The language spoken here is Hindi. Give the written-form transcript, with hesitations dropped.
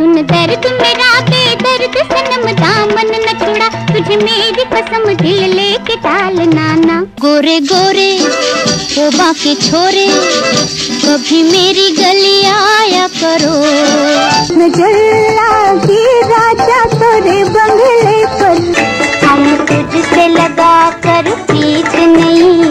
सुन दर्द मेरा बेदर्द सनम दामन न छुड़ा, तुझे मेरी कसम दिल लेके टाल नाना। गोरे गोरे वो बाकी छोरे कभी मेरी गली आया करो। नजर लागी राजा तोरे बंगले पर, हम तुझसे लगा कर पीछ नहीं।